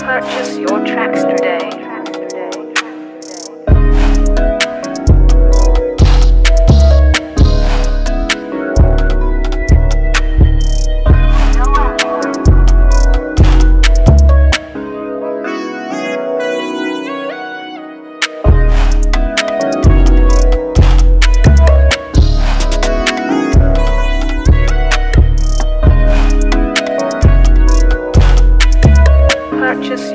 Purchase your tracks today. Purchase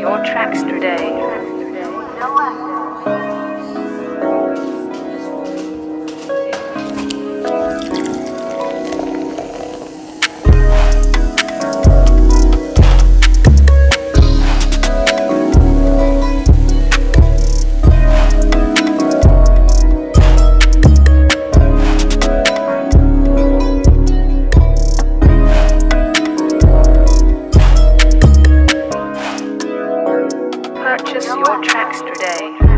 your tracks today.